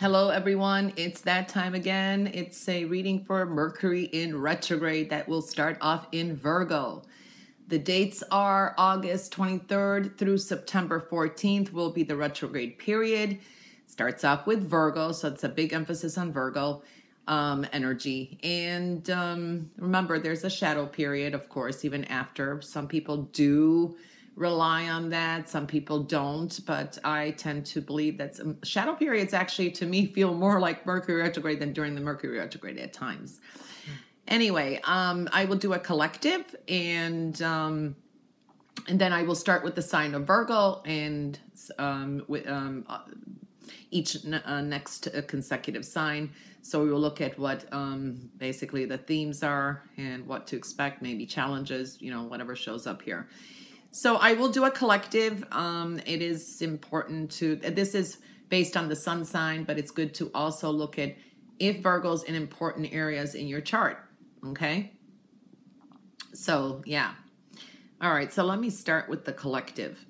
Hello, everyone. It's that time again. It's a reading for Mercury in retrograde that will start off in Virgo. The dates are August 23rd through September 14th will be the retrograde period. Starts off with Virgo, so it's a big emphasis on Virgo energy. And remember, there's a shadow period, of course, even after. Some people do rely on that. Some people don't, but I tend to believe that shadow periods actually, to me, feel more like Mercury retrograde than during the Mercury retrograde at times. Anyway, I will do a collective and then I will start with the sign of Virgo and each next consecutive sign. So we will look at what basically the themes are and what to expect, maybe challenges, you know, whatever shows up here. So I will do a collective. It is important to, this is based on the sun sign, but it's good to also look at if Virgo's in important areas in your chart, okay? So, yeah. All right, so let me start with the collective.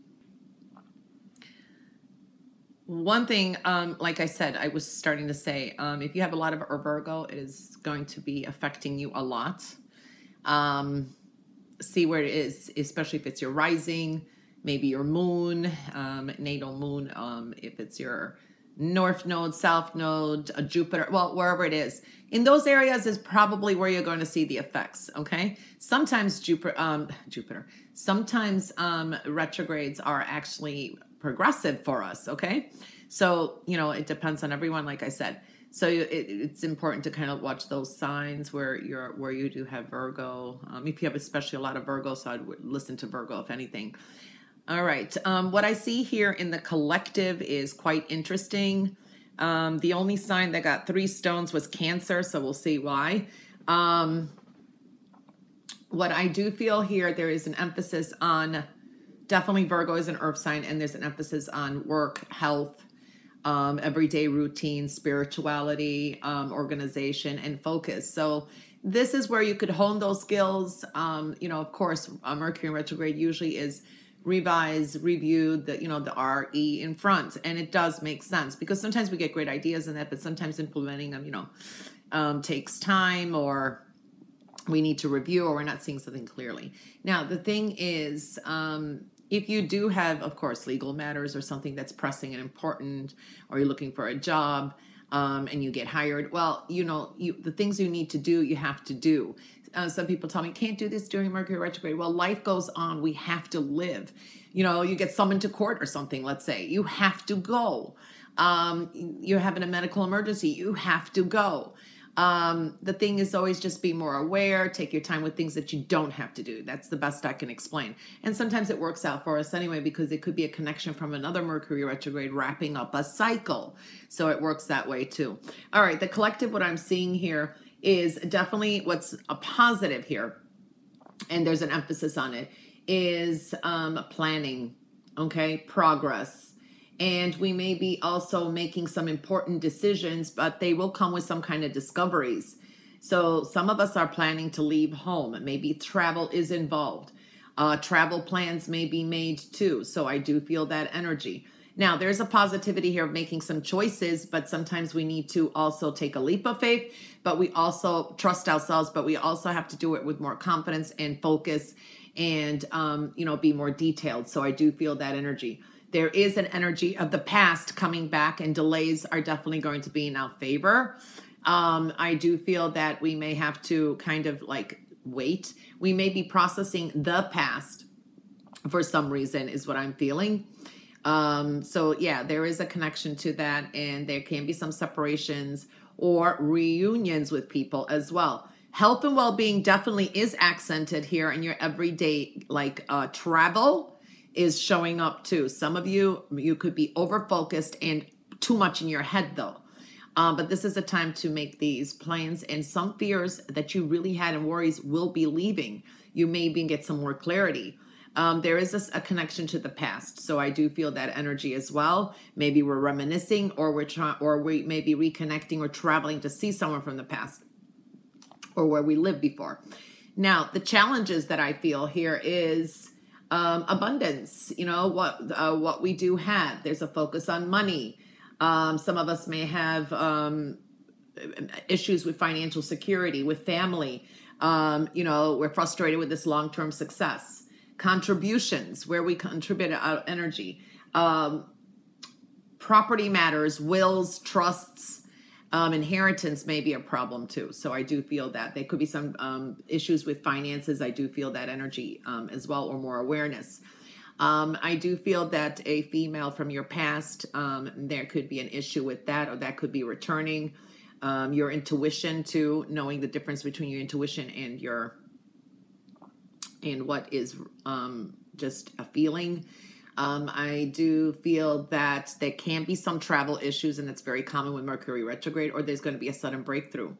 One thing, like I said, I was starting to say, if you have a lot of Virgo, it is going to be affecting you a lot. See where it is, especially if it's your rising, maybe your moon, natal moon, if it's your north node, south node, Jupiter, well, wherever it is. In those areas is probably where you're going to see the effects, okay? Sometimes retrogrades are actually progressive for us, okay? So, you know, it depends on everyone, like I said. So it's important to kind of watch those signs where you do have Virgo. If you have especially a lot of Virgo, so I'd listen to Virgo if anything. All right. What I see here in the collective is quite interesting. The only sign that got 3 stones was Cancer, so we'll see why. What I do feel here, there is an emphasis on, definitely Virgo is an earth sign, and there's an emphasis on work, health, everyday routine, spirituality, organization, and focus. So this is where you could hone those skills. You know, of course, Mercury in retrograde usually is revise, review, the, you know, the R-E in front. And it does make sense because sometimes we get great ideas in that, but sometimes implementing them, you know, takes time, or we need to review, or we're not seeing something clearly. Now, the thing is, if you do have, of course, legal matters or something that's pressing and important, or you're looking for a job and you get hired, well, you know, the things you need to do, you have to do. Some people tell me, can't do this during Mercury retrograde. Well, life goes on. We have to live. You know, you get summoned to court or something, let's say. You have to go. You're having a medical emergency. You have to go. The thing is always just be more aware, take your time with things that you don't have to do. That's the best I can explain. And sometimes it works out for us anyway, because it could be a connection from another Mercury retrograde wrapping up a cycle. So it works that way too. All right. The collective, what I'm seeing here is definitely what's a positive here. And there's an emphasis on it is, planning. Okay. Progress. And we may be also making some important decisions, but they will come with some kind of discoveries. So some of us are planning to leave home. Maybe travel is involved. Travel plans may be made too. So I do feel that energy. Now, there's a positivity here of making some choices, but sometimes we need to also take a leap of faith, but we also trust ourselves, but we also have to do it with more confidence and focus and, you know, be more detailed. So I do feel that energy. There is an energy of the past coming back, and delays are definitely going to be in our favor. I do feel that we may have to kind of like wait. We may be processing the past for some reason is what I'm feeling. So yeah, there is a connection to that, and there can be some separations or reunions with people as well. Health and well-being definitely is accented here in your everyday, like travel is showing up too. Some of you, you could be over-focused and too much in your head though. But this is a time to make these plans, and some fears that you really had and worries will be leaving. You may even get some more clarity. There is a connection to the past. So I do feel that energy as well. Maybe we're reminiscing, or we may be reconnecting or traveling to see someone from the past or where we lived before. Now, the challenges that I feel here is abundance, you know, what we do have. There's a focus on money, Some of us may have issues with financial security, with family. You know, we're frustrated with this long-term success. Contributions, where we contribute our energy. Property matters, wills, trusts, inheritance may be a problem too. So I do feel that. There could be some issues with finances. I do feel that energy as well, or more awareness. I do feel that a female from your past, there could be an issue with that, or that could be returning. Your intuition too, knowing the difference between your intuition and your what is just a feeling. I do feel that there can be some travel issues, and that's very common with Mercury retrograde, or there's going to be a sudden breakthrough.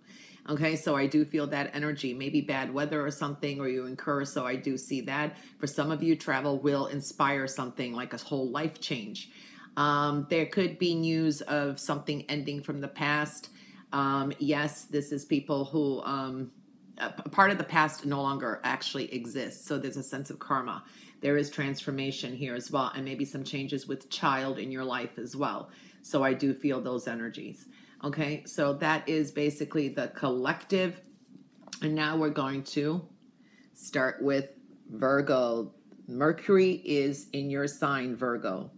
Okay, so I do feel that energy, maybe bad weather or something, or you incur, so I do see that. For some of you, travel will inspire something like a whole life change. There could be news of something ending from the past. Yes, this is people who, a part of the past no longer actually exists. So there's a sense of karma. There is transformation here as well. And maybe some changes with child in your life as well. So I do feel those energies. Okay. So that is basically the collective. And now we're going to start with Virgo. Mercury is in your sign, Virgo.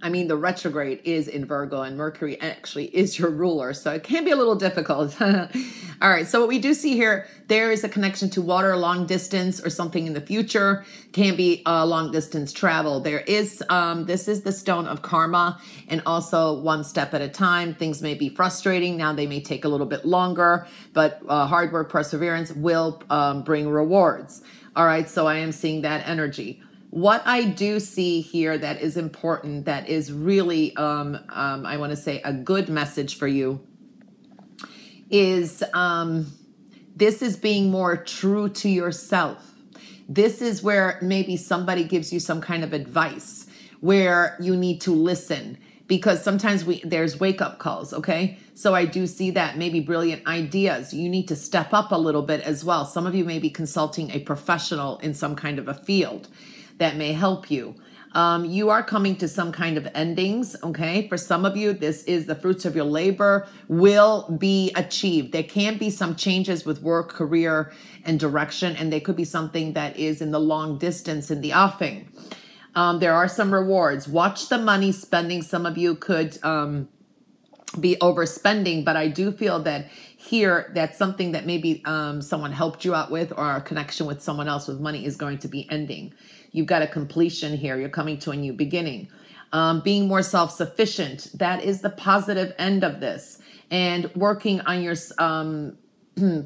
I mean, the retrograde is in Virgo, and Mercury actually is your ruler, so it can be a little difficult. All right, so what we do see here, there is a connection to water, long distance, or something in the future. Can be long distance travel. There is, this is the stone of karma, and also one step at a time. Things may be frustrating. Now they may take a little bit longer, but hard work, perseverance will bring rewards. All right, so I am seeing that energy. What I do see here that is important, that is really, I want to say a good message for you is this is being more true to yourself. This is where maybe somebody gives you some kind of advice where you need to listen, because sometimes there's wake-up calls, okay? So I do see that, maybe brilliant ideas. You need to step up a little bit as well. Some of you may be consulting a professional in some kind of a field that may help you. You are coming to some kind of endings, okay? For some of you, this is the fruits of your labor will be achieved. There can be some changes with work, career, and direction, and there could be something that is in the long distance in the offing. There are some rewards. Watch the money spending. Some of you could be overspending, but I do feel that here, that's something that maybe someone helped you out with, or a connection with someone else with money is going to be ending. You've got a completion here. You're coming to a new beginning. Being more self-sufficient. That is the positive end of this. And working on your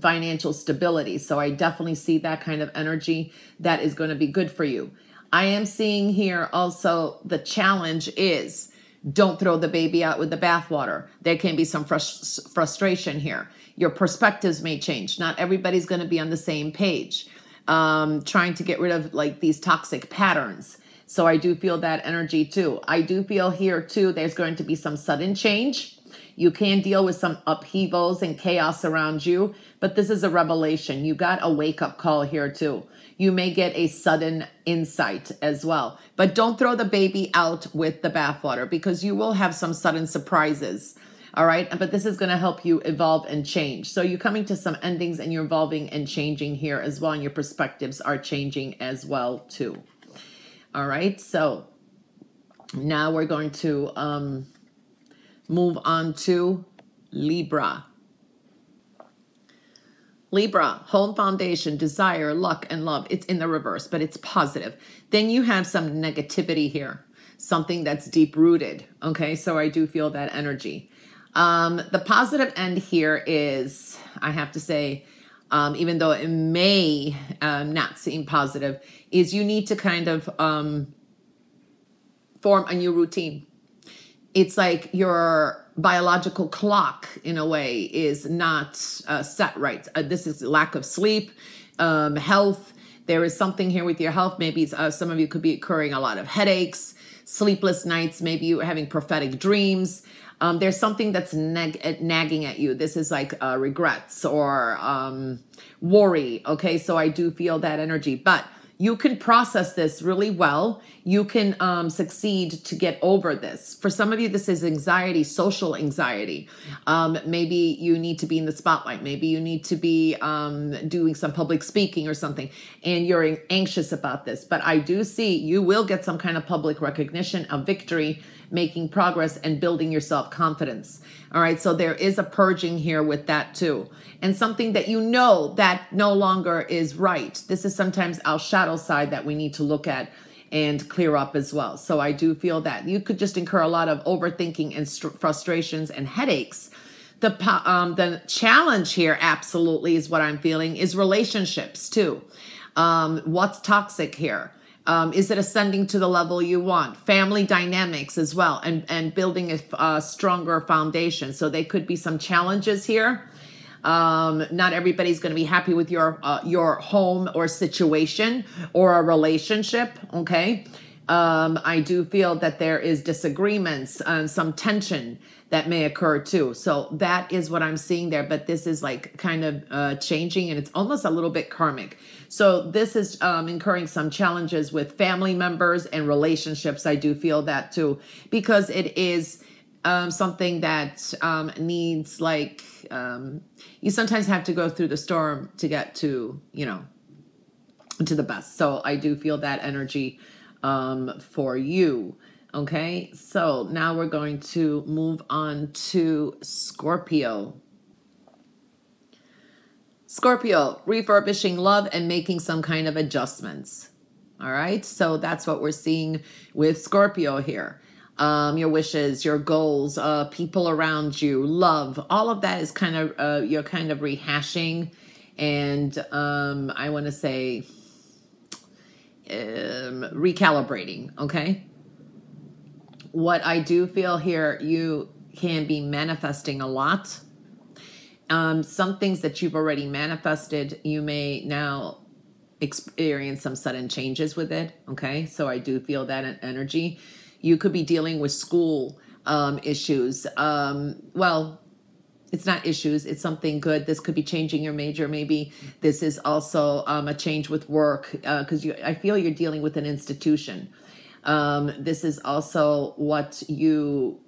financial stability. So I definitely see that kind of energy that is going to be good for you. I am seeing here also the challenge is don't throw the baby out with the bathwater. There can be some frustration here. Your perspectives may change. Not everybody's going to be on the same page. Trying to get rid of like these toxic patterns. So I do feel that energy too. I do feel here too, there's going to be some sudden change. You can deal with some upheavals and chaos around you, but this is a revelation. You got a wake-up call here too. You may get a sudden insight as well, but don't throw the baby out with the bathwater, because you will have some sudden surprises. All right. But this is going to help you evolve and change. So you're coming to some endings, and you're evolving and changing here as well. And your perspectives are changing as well too. All right. So now we're going to move on to Libra. Libra, home foundation, desire, luck, and love. It's in the reverse, but it's positive. Then you have some negativity here, something that's deep rooted. Okay. So I do feel that energy. The positive end here is, I have to say, even though it may not seem positive, is you need to kind of form a new routine. It's like your biological clock, in a way, is not set right. This is lack of sleep, health. There is something here with your health. Maybe some of you could be incurring a lot of headaches, sleepless nights. Maybe you're having prophetic dreams. There's something that's nagging at you. This is like regrets or worry. Okay, so I do feel that energy. But You can process this really well. You can succeed to get over this. For some of you, this is anxiety, social anxiety. Maybe you need to be in the spotlight. Maybe you need to be doing some public speaking or something, and you're anxious about this. But I do see you will get some kind of public recognition, a victory, making progress, and building your self-confidence. All right, so there is a purging here with that too. And something that you know that no longer is right. This is sometimes our shadow side that we need to look at and clear up as well. So I do feel that you could just incur a lot of overthinking and frustrations and headaches. The challenge here absolutely is what I'm feeling is relationships too. What's toxic here? Is it ascending to the level you want? Family dynamics as well, and building a stronger foundation. So there could be some challenges here. Not everybody's going to be happy with your home or situation or a relationship. Okay. I do feel that there is disagreements and some tension that may occur too. So that is what I'm seeing there, but this is like kind of changing, and it's almost a little bit karmic. So this is incurring some challenges with family members and relationships. I do feel that too, because it is something that needs, like, you sometimes have to go through the storm to get to, you know, to the best. So I do feel that energy for you. Okay, so now we're going to move on to Scorpio. Scorpio, refurbishing love and making some kind of adjustments. All right, so that's what we're seeing with Scorpio here. Your wishes, your goals, people around you, love, all of that is kind of, you're kind of rehashing. And I want to say recalibrating, okay? What I do feel here, you can be manifesting a lot. Some things that you've already manifested, you may now experience some sudden changes with it, okay? So I do feel that energy. You could be dealing with school issues. Well, it's not issues, it's something good. This could be changing your major. Maybe this is also a change with work, because I feel you're dealing with an institution. This is also what you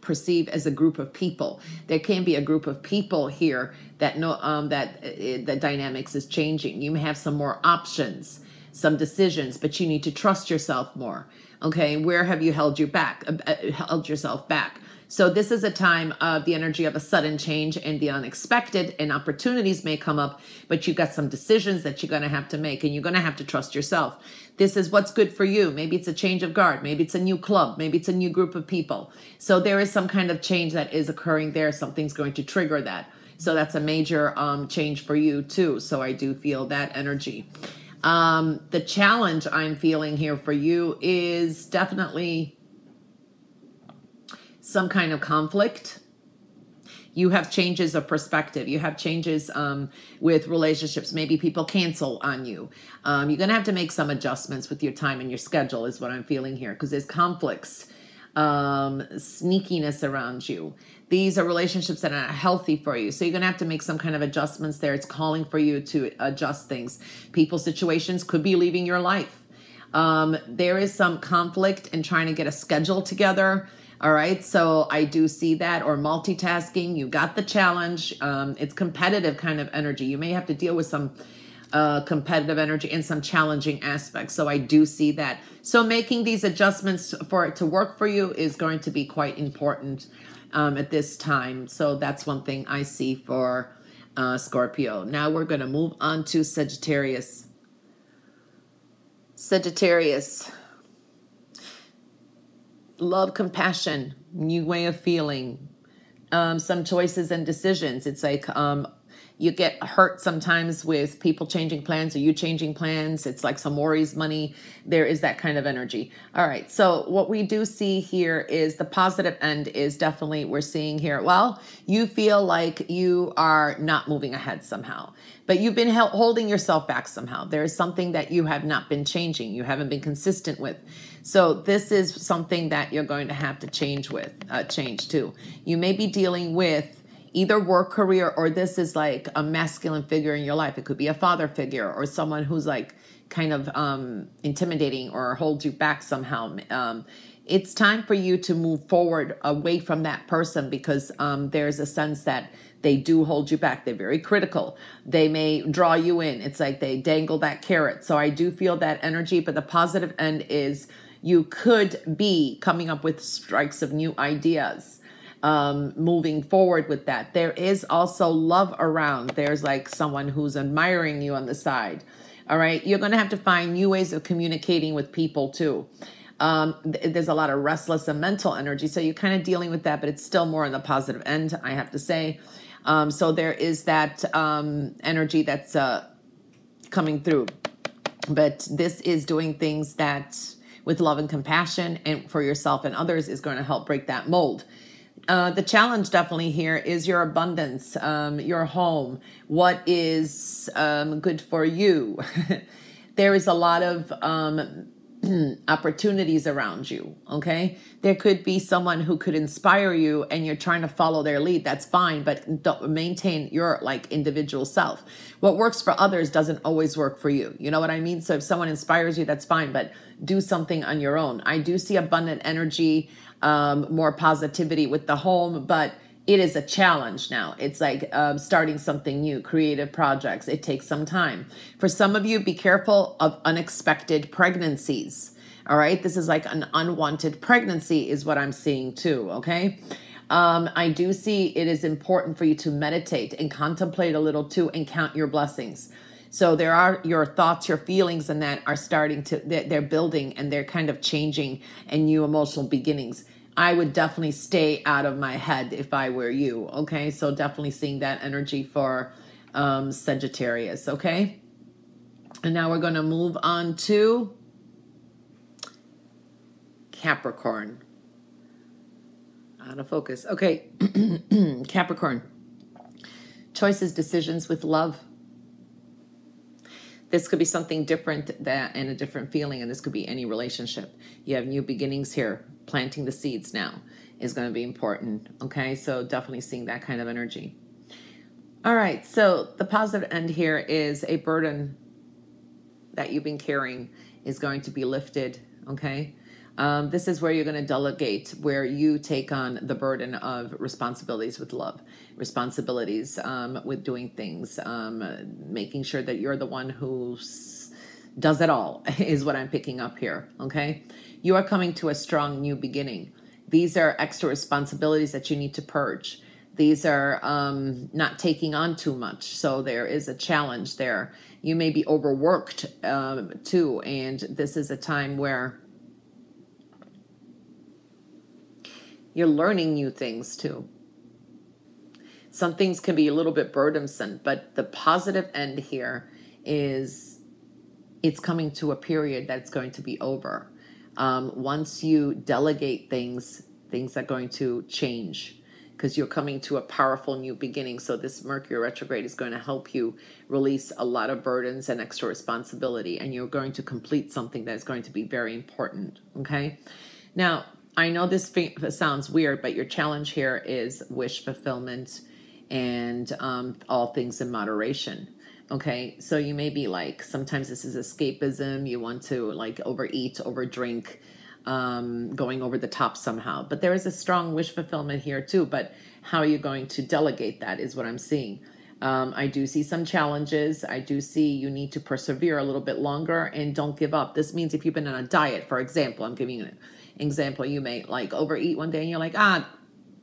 perceive as a group of people. There can be a group of people here that know that the dynamics is changing. You may have some more options, some decisions, but you need to trust yourself more. Okay, where have you held yourself back? So this is a time of the energy of a sudden change and the unexpected, and opportunities may come up, but you've got some decisions that you're going to have to make, and you're going to have to trust yourself. This is what's good for you. Maybe it's a change of guard. Maybe it's a new club. Maybe it's a new group of people. So there is some kind of change that is occurring there. Something's going to trigger that. So that's a major change for you too. So I do feel that energy. The challenge I'm feeling here for you is definitely some kind of conflict. You have changes of perspective. You have changes with relationships. Maybe people cancel on you. You're going to have to make some adjustments with your time and your schedule is what I'm feeling here, because there's conflicts, sneakiness around you. These are relationships that are not healthy for you. So you're going to have to make some kind of adjustments there. It's calling for you to adjust things. People's situations could be leaving your life. There is some conflict in trying to get a schedule together. All right, so I do see that, or multitasking. You got the challenge. It's competitive kind of energy. You may have to deal with some competitive energy and some challenging aspects. So I do see that. So making these adjustments for it to work for you is going to be quite important at this time. So that's one thing I see for Scorpio. Now we're going to move on to Sagittarius. Sagittarius. Love, compassion, new way of feeling, some choices and decisions. It's like you get hurt sometimes with people changing plans or you changing plans. It's like some worries, money. There is that kind of energy. All right. So what we do see here is the positive end is definitely we're seeing here. Well, you feel like you are not moving ahead somehow, but you've been holding yourself back somehow. There is something that you have not been changing. You haven't been consistent with. So this is something that you're going to have to change with, change too. You may be dealing with either work, career, or this is like a masculine figure in your life. It could be a father figure or someone who's like kind of intimidating or holds you back somehow. It's time for you to move forward away from that person because there's a sense that they do hold you back. They're very critical. They may draw you in. It's like they dangle that carrot. So I do feel that energy, but the positive end is you could be coming up with strikes of new ideas, moving forward with that. There is also love around. There's like someone who's admiring you on the side. All right. You're going to have to find new ways of communicating with people too. There's a lot of restless and mental energy. So you're kind of dealing with that, but it's still more on the positive end, I have to say. So there is that energy that's coming through. But this is doing things that with love and compassion and for yourself and others is going to help break that mold. The challenge definitely here is your abundance, your home, what is good for you. There is a lot of opportunities around you, okay? There could be someone who could inspire you and you're trying to follow their lead. That's fine, but don't maintain your like individual self. What works for others doesn't always work for you. You know what I mean? So if someone inspires you, that's fine, but do something on your own. I do see abundant energy, more positivity with the home, but it is a challenge now. It's like starting something new, creative projects. It takes some time. For some of you, be careful of unexpected pregnancies. All right. This is like an unwanted pregnancy is what I'm seeing too. Okay. I do see it is important for you to meditate and contemplate a little too and count your blessings. So there are your thoughts, your feelings, and that are starting to, they're building and they're kind of changing and new emotional beginnings. I would definitely stay out of my head if I were you, okay? So definitely seeing that energy for Sagittarius, okay? And now we're going to move on to Capricorn. Out of focus. Okay, Capricorn. Choices, decisions with love. This could be something different and a different feeling, and this could be any relationship. You have new beginnings here. Planting the seeds now is going to be important, okay? So definitely seeing that kind of energy. All right, so the positive end here is a burden that you've been carrying is going to be lifted, okay? This is where you're going to delegate, where you take on the burden of responsibilities with love, responsibilities with doing things, making sure that you're the one who does it all is what I'm picking up here, okay? You are coming to a strong new beginning. These are extra responsibilities that you need to purge. These are not taking on too much, so there is a challenge there. You may be overworked too, and this is a time where you're learning new things too. Some things can be a little bit burdensome, but the positive end here is it's coming to a period that's going to be over. Once you delegate things, things are going to change because you're coming to a powerful new beginning. So this Mercury retrograde is going to help you release a lot of burdens and extra responsibility, and you're going to complete something that is going to be very important, okay? Now, I know this sounds weird, but your challenge here is wish fulfillment and all things in moderation, okay? So you may be like, sometimes this is escapism. You want to like overeat, overdrink, going over the top somehow. But there is a strong wish fulfillment here too, but how are you going to delegate that is what I'm seeing. I do see some challenges. I do see you need to persevere a little bit longer and don't give up. This means if you've been on a diet, for example, I'm giving you an example, you may like overeat one day and you're like,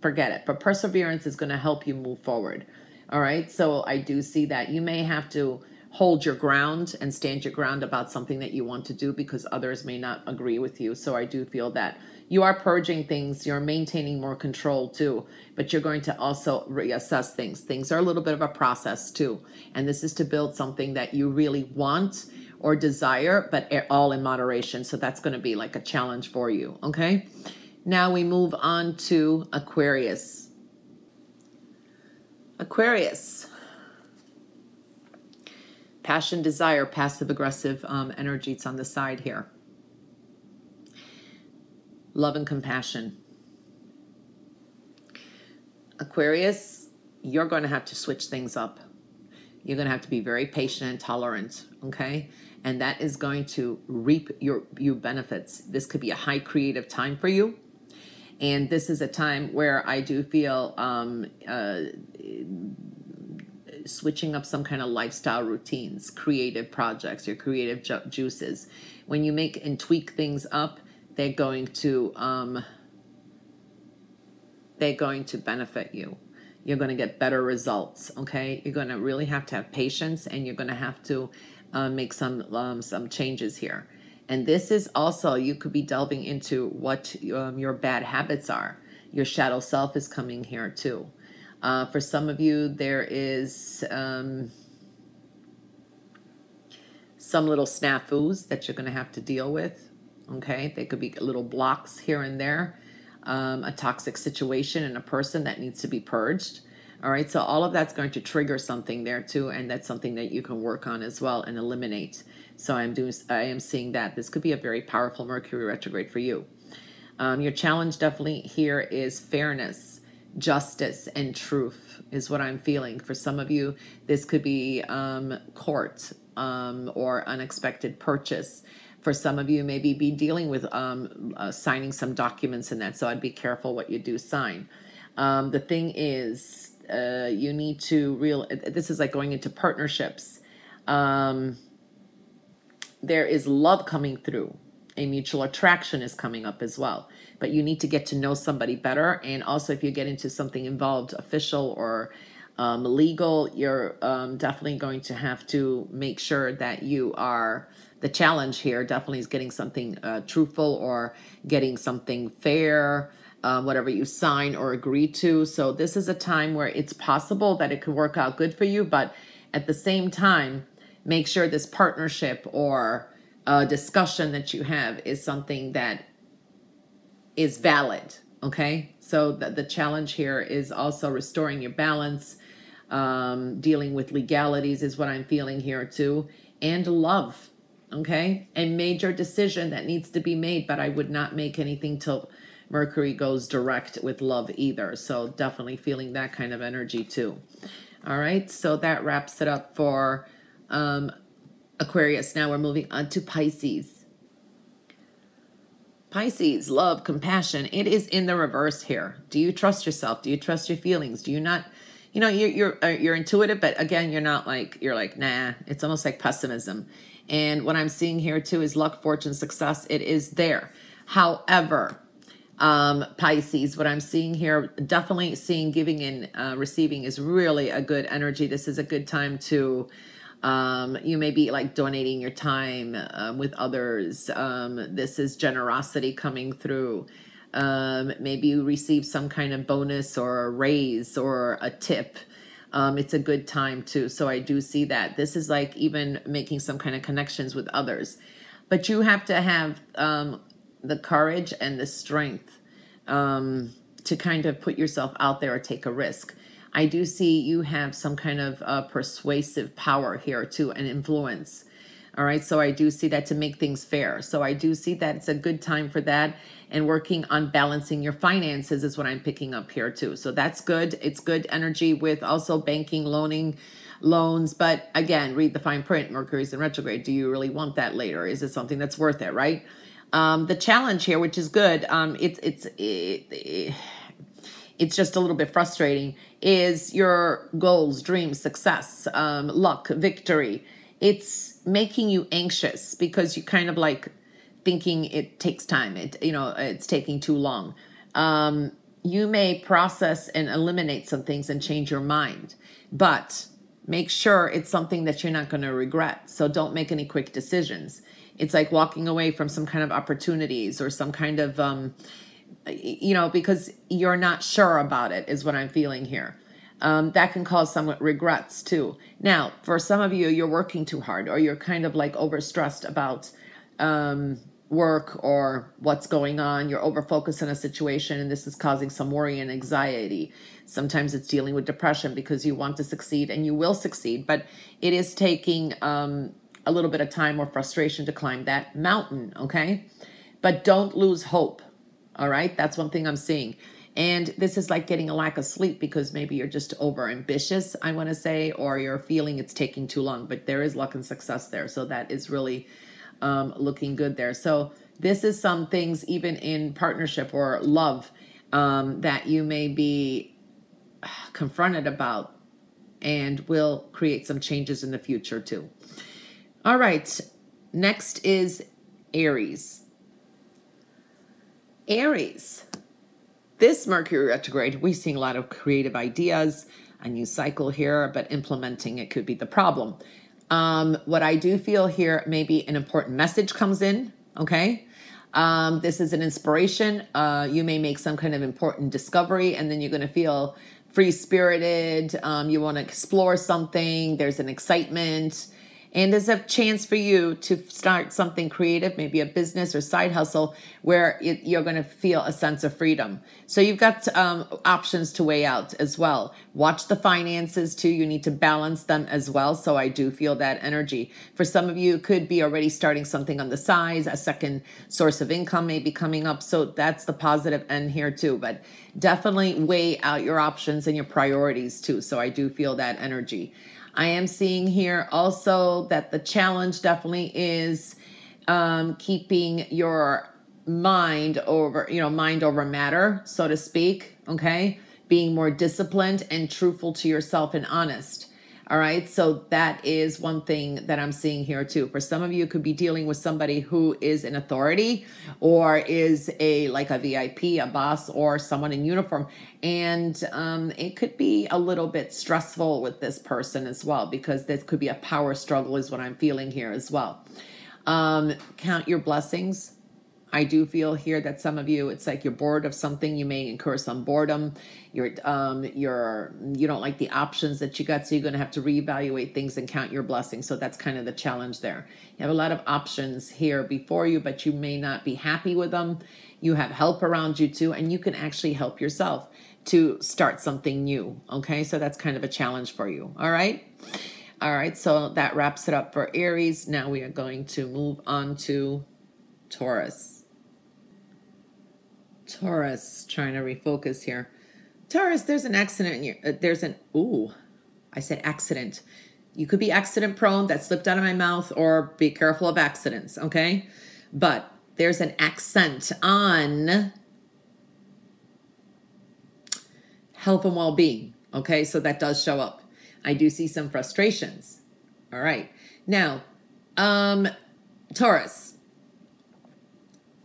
forget it. But perseverance is going to help you move forward. All right. So I do see that you may have to hold your ground and stand your ground about something that you want to do because others may not agree with you. So I do feel that you are purging things. You're maintaining more control too, but you're going to also reassess things. Things are a little bit of a process too. And this is to build something that you really want or desire, but all in moderation. So that's going to be like a challenge for you. Okay. Now we move on to Aquarius. Aquarius. Passion, desire, passive-aggressive energy. It's on the side here. Love and compassion. Aquarius, you're going to have to switch things up. You're going to have to be very patient and tolerant, okay? And that is going to reap your benefits. This could be a high creative time for you. And this is a time where I do feel switching up some kind of lifestyle routines, creative projects, your creative juices. When you make and tweak things up, they're going to benefit you. You're going to get better results, okay? You're going to really have to have patience, and you're going to have to make some changes here. And this is also, you could be delving into what your bad habits are. Your shadow self is coming here too. For some of you, there is some little snafus that you're going to have to deal with, okay? They could be little blocks here and there. A toxic situation and a person that needs to be purged. All right, so all of that's going to trigger something there too, and that's something that you can work on as well and eliminate. So I am seeing that this could be a very powerful Mercury retrograde for you. Your challenge definitely here is fairness, justice, and truth is what I'm feeling. For some of you, this could be court or unexpected purchase. For some of you, maybe be dealing with signing some documents in that, so I'd be careful what you do sign. The thing is, you need to this is like going into partnerships. There is love coming through. A mutual attraction is coming up as well. But you need to get to know somebody better, and also if you get into something involved, official or legal, you're definitely going to have to make sure that you are... The challenge here definitely is getting something truthful or getting something fair, whatever you sign or agree to. So this is a time where it's possible that it could work out good for you, but at the same time, make sure this partnership or discussion that you have is something that is valid, okay? So the challenge here is also restoring your balance, dealing with legalities is what I'm feeling here too, and love. Okay, a major decision that needs to be made, but I would not make anything till Mercury goes direct with love either. So definitely feeling that kind of energy too. All right, so that wraps it up for Aquarius. Now we're moving on to Pisces. Pisces, love, compassion. It is in the reverse here. Do you trust yourself? Do you trust your feelings? Do you not? You know, you're intuitive, but again, you're not like, you're like, nah. It's almost like pessimism. And what I'm seeing here too is luck, fortune, success. It is there. However, Pisces, what I'm seeing here, definitely seeing giving and receiving is really a good energy. This is a good time to, you may be like donating your time with others. This is generosity coming through. Maybe you receive some kind of bonus or a raise or a tip. It's a good time too. So I do see that. This is like even making some kind of connections with others. But you have to have the courage and the strength to kind of put yourself out there or take a risk. I do see you have some kind of persuasive power here too, and influence. All right, so I do see that to make things fair. So I do see that it's a good time for that, and working on balancing your finances is what I'm picking up here too. So that's good. It's good energy with also banking, loaning, loans. But again, read the fine print. Mercury's in retrograde. Do you really want that later? Is it something that's worth it, right? The challenge here, which is good, it's just a little bit frustrating, is your goals, dreams, success, luck, victory. It's making you anxious because you kind of like thinking it takes time. You know, it's taking too long. You may process and eliminate some things and change your mind, but make sure it's something that you're not going to regret. So don't make any quick decisions. It's like walking away from some kind of opportunities or some kind of, you know, because you're not sure about it is what I'm feeling here. That can cause some regrets too. Now, for some of you, you're working too hard, or you're kind of like overstressed about work or what's going on. You're overfocused on a situation, and this is causing some worry and anxiety. Sometimes it's dealing with depression because you want to succeed and you will succeed, but it is taking a little bit of time or frustration to climb that mountain, okay? But don't lose hope, all right? That's one thing I'm seeing. And this is like getting a lack of sleep because maybe you're just over ambitious, I want to say, or you're feeling it's taking too long, but there is luck and success there. So that is really looking good there. So this is some things even in partnership or love that you may be confronted about and will create some changes in the future too. All right, next is Aries. Aries, this Mercury retrograde, we're seeing a lot of creative ideas, a new cycle here, but implementing it could be the problem. What I do feel here, maybe an important message comes in, okay? This is an inspiration. You may make some kind of important discovery, and then you're going to feel free-spirited. You want to explore something. There's an excitement. And there's a chance for you to start something creative, maybe a business or side hustle, where you're going to feel a sense of freedom. So you've got options to weigh out as well. Watch the finances too. You need to balance them as well. So I do feel that energy. For some of you, it could be already starting something on the side. A second source of income may be coming up. So that's the positive end here too. But definitely weigh out your options and your priorities too. So I do feel that energy. I am seeing here also that the challenge definitely is keeping your mind over matter, so to speak, okay? Being more disciplined and truthful to yourself and honest, all right? So that is one thing that I'm seeing here too. For some of you, it could be dealing with somebody who is an authority or is like a VIP, a boss, or someone in uniform. And it could be a little bit stressful with this person as well, because this could be a power struggle is what I'm feeling here as well. Count your blessings. I do feel here that some of you, it's like you're bored of something. You may incur some boredom. You don't like the options that you got, so you're going to have to reevaluate things and count your blessings. So that's kind of the challenge there. You have a lot of options here before you, but you may not be happy with them. You have help around you too, and you can actually help yourself to start something new, okay? So that's kind of a challenge for you, all right? All right, so that wraps it up for Aries. Now we are going to move on to Taurus. Taurus, trying to refocus here. Taurus, there's an accident in your, I said accident. You could be accident prone. That slipped out of my mouth, or be careful of accidents, okay? But there's an accent on health and well-being, okay? So that does show up. I do see some frustrations. All right. Now, Taurus,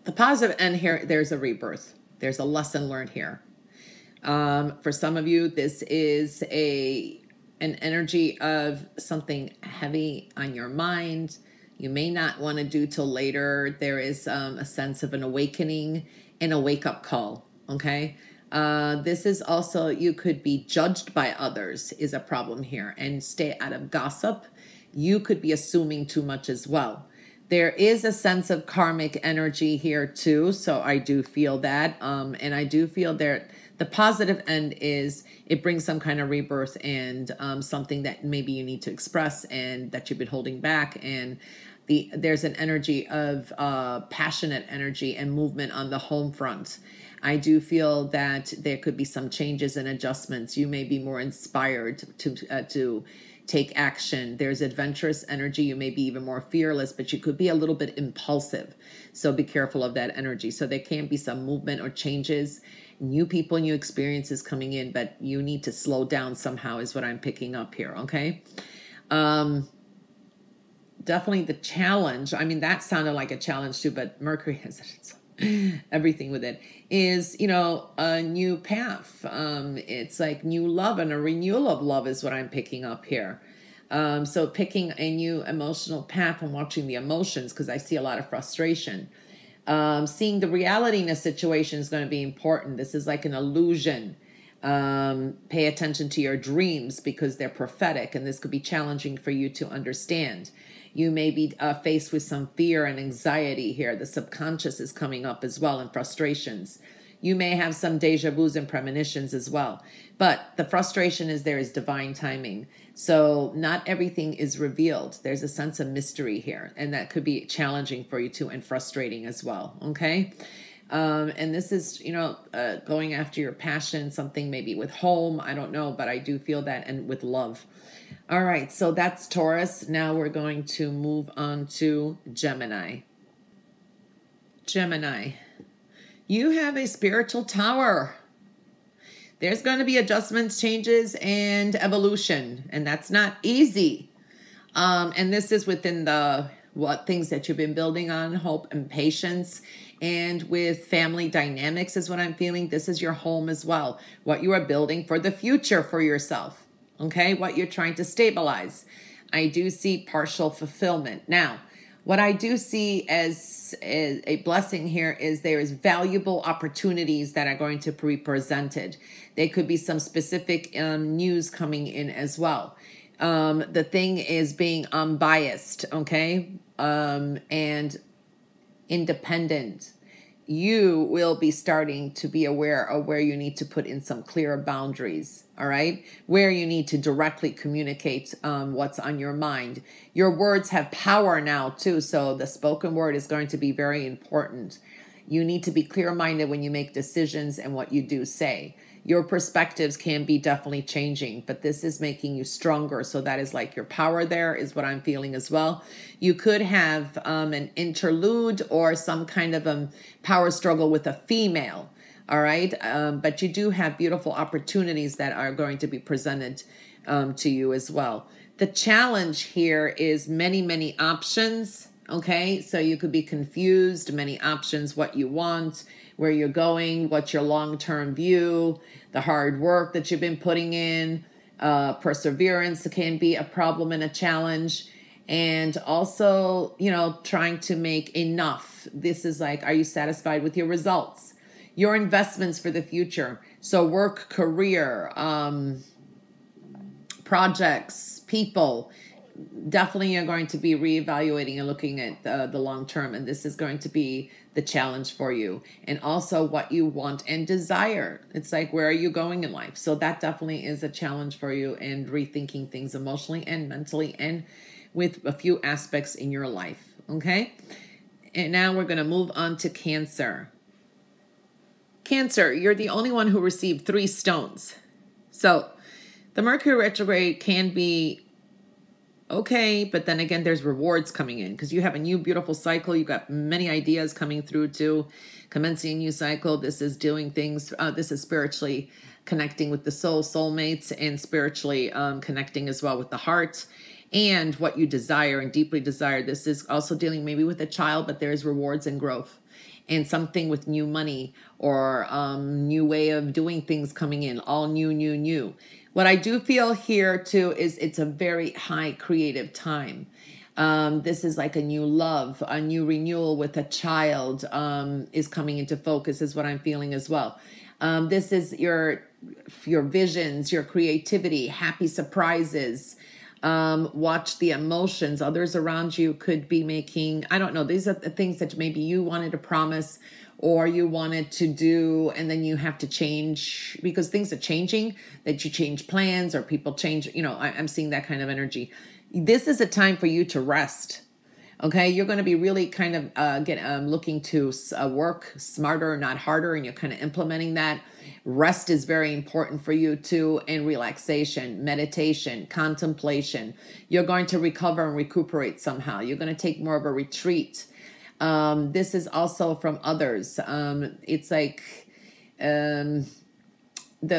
the positive end here, there's a rebirth. There's a lesson learned here. For some of you, this is an energy of something heavy on your mind. You may not want to do till later. There is a sense of an awakening and a wake-up call, okay? This is also, you could be judged by others is a problem here. And stay out of gossip. You could be assuming too much as well. There is a sense of karmic energy here too, so I do feel that, and I do feel there. The positive end is it brings some kind of rebirth and something that maybe you need to express and that you've been holding back. And there's an energy of passionate energy and movement on the home front. I do feel that there could be some changes and adjustments. You may be more inspired to take action. There's adventurous energy. You may be even more fearless, but you could be a little bit impulsive. So be careful of that energy. So there can be some movement or changes, new people, new experiences coming in, but you need to slow down somehow is what I'm picking up here, okay? Definitely the challenge. I mean, that sounded like a challenge too, but Mercury has everything with it is, you know, a new path. It's like new love and a renewal of love is what I'm picking up here. So picking a new emotional path and watching the emotions, because I see a lot of frustration. Seeing the reality in a situation is going to be important. This is like an illusion. Pay attention to your dreams because they're prophetic, and this could be challenging for you to understand. You may be faced with some fear and anxiety here. The subconscious is coming up as well, and frustrations. You may have some deja vus and premonitions as well. But the frustration is there is divine timing. So not everything is revealed. There's a sense of mystery here, and that could be challenging for you too and frustrating as well, okay? And this is, you know, going after your passion, something maybe with home. I don't know, but I do feel that, and with love. All right, so that's Taurus. Now we're going to move on to Gemini. Gemini, you have a spiritual tower. There's going to be adjustments, changes, and evolution, and that's not easy. And this is within the things that you've been building on, hope and patience, and with family dynamics is what I'm feeling. This is your home as well, what you are building for the future for yourself, okay, what you're trying to stabilize. I do see partial fulfillment. Now, what I do see as a blessing here is there is valuable opportunities that are going to be presented. There could be some specific news coming in as well. The thing is being unbiased, okay, and independent. You will be starting to be aware of where you need to put in some clearer boundaries, all right? Where you need to directly communicate what's on your mind. Your words have power now too, so the spoken word is going to be very important. You need to be clear-minded when you make decisions and what you do say. Your perspectives can be definitely changing, but this is making you stronger. So that is like your power there is what I'm feeling as well. You could have an interlude or some kind of power struggle with a female, all right? But you do have beautiful opportunities that are going to be presented to you as well. The challenge here is many, many options. Okay, so you could be confused, many options, what you want, where you're going, what's your long-term view, the hard work that you've been putting in, perseverance can be a problem and a challenge, and also, you know, trying to make enough. This is like, are you satisfied with your results? Your investments for the future, so work, career, projects, people. Definitely you're going to be reevaluating and looking at the long term, and this is going to be the challenge for you, and also what you want and desire. It's like, where are you going in life? So that definitely is a challenge for you, and rethinking things emotionally and mentally and with a few aspects in your life, okay? And now we're going to move on to Cancer. Cancer, you're the only one who received 3 stones. So the Mercury retrograde can be okay, but then again, there's rewards coming in because you have a new beautiful cycle. You've got many ideas coming through to commencing a new cycle. This is doing things. This is spiritually connecting with the soul, soulmates, and spiritually connecting as well with the heart and what you desire and deeply desire. This is also dealing maybe with a child, but there's rewards and growth and something with new money or new way of doing things coming in, all new, new, new. What I do feel here too is it's a very high creative time. This is like a new love, a new renewal with a child is coming into focus is what I'm feeling as well. This is your visions, your creativity, happy surprises. Watch the emotions. Others around you could be making, I don't know, these are the things that maybe you wanted to promise or you wanted to do, and then you have to change because things are changing, that you change plans or people change, you know, I'm seeing that kind of energy. This is a time for you to rest, okay? You're going to be really kind of looking to work smarter, not harder, and you're kind of implementing that. Rest is very important for you too, and relaxation, meditation, contemplation. You're going to recover and recuperate somehow. You're going to take more of a retreat. This is also from others. It's like the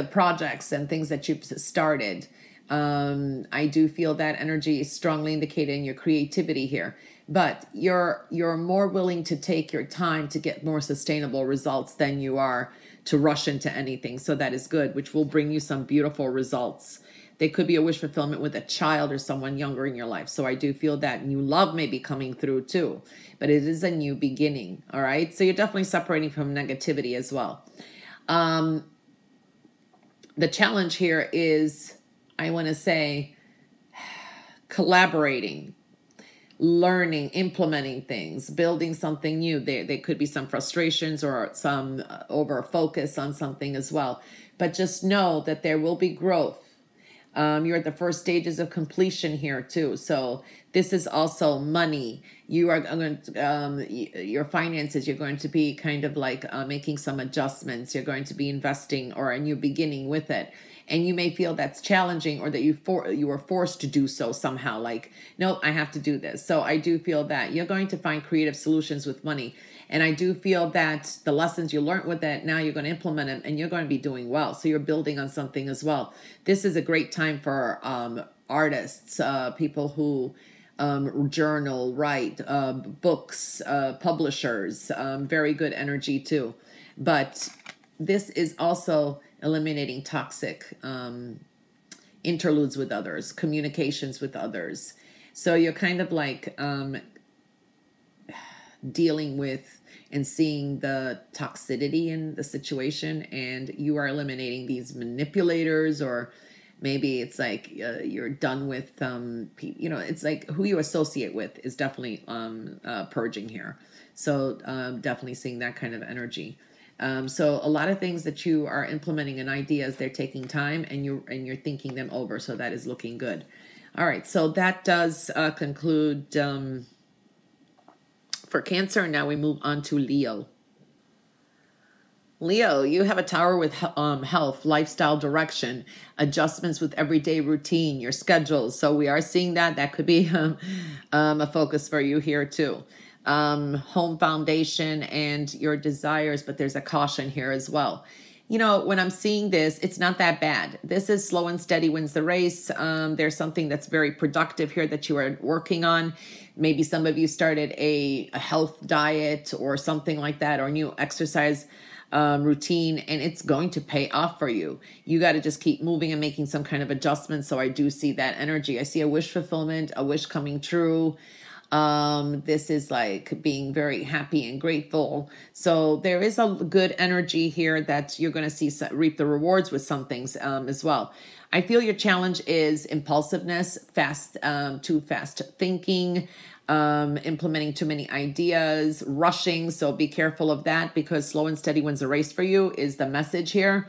projects and things that you've started. I do feel that energy is strongly indicated in your creativity here, but you're more willing to take your time to get more sustainable results than you are to rush into anything. So that is good, which will bring you some beautiful results. They could be a wish fulfillment with a child or someone younger in your life. So I do feel that new love may be coming through too, but it is a new beginning. All right. So you're definitely separating from negativity as well. The challenge here is, I want to say, collaborating, learning, implementing things, building something new. There could be some frustrations or some over focus on something as well, but just know that there will be growth. You're at the first stages of completion here too. So this is also money. You are going to, your finances, you're going to be kind of like making some adjustments. You're going to be investing or a new beginning with it. And you may feel that's challenging or that you were forced to do so somehow. Like, no, I have to do this. So I do feel that you're going to find creative solutions with money. And I do feel that the lessons you learned with it, now you're going to implement them and you're going to be doing well. So you're building on something as well. This is a great time for artists, people who journal, write, books, publishers, very good energy too. But this is also eliminating toxic interludes with others, communications with others. So you're kind of like dealing with and seeing the toxicity in the situation, and you are eliminating these manipulators, or maybe it's like you're done with, you know, it's like who you associate with is definitely purging here. So definitely seeing that kind of energy. So a lot of things that you are implementing and ideas, they're taking time, and you're thinking them over. So that is looking good. All right. So that does conclude for Cancer. Now we move on to Leo. Leo, you have a tower with health, lifestyle direction, adjustments with everyday routine, your schedule. So we are seeing that. That could be a focus for you here too. Home foundation and your desires, but there's a caution here as well. You know, when I'm seeing this, it's not that bad. This is slow and steady wins the race. There's something that's very productive here that you are working on. Maybe some of you started a health diet or something like that, or new exercise routine, and it's going to pay off for you. You got to just keep moving and making some kind of adjustment. So I do see that energy. I see a wish fulfillment, a wish coming true. This is like being very happy and grateful. So there is a good energy here that you're going to see reap the rewards with some things as well. I feel your challenge is impulsiveness, too fast thinking, implementing too many ideas, rushing. So be careful of that, because slow and steady wins the race for you is the message here.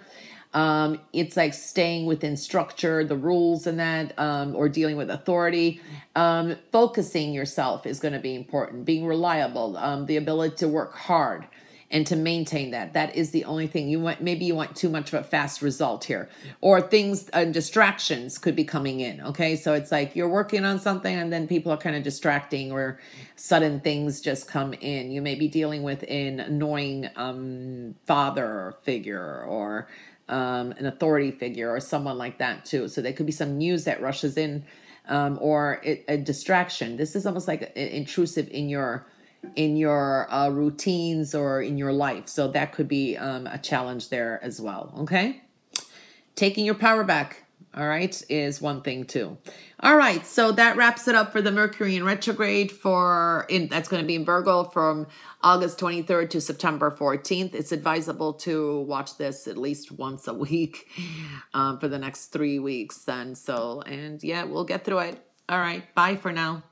It's like staying within structure, the rules and that, or dealing with authority. Focusing yourself is going to be important, being reliable, the ability to work hard and to maintain that. That is the only thing you want. Maybe you want too much of a fast result here, or things and distractions could be coming in. Okay. So it's like you're working on something and then people are kind of distracting, or sudden things just come in. You may be dealing with an annoying, father figure, or an authority figure, or someone like that too. So there could be some news that rushes in, or a distraction. This is almost like intrusive in your routines or in your life. So that could be a challenge there as well. Okay. Taking your power back. All right. Is one thing too. All right. So that wraps it up for the Mercury in retrograde that's going to be in Virgo from August 23rd to September 14th. It's advisable to watch this at least once a week for the next 3 weeks then. So, and yeah, we'll get through it. All right. Bye for now.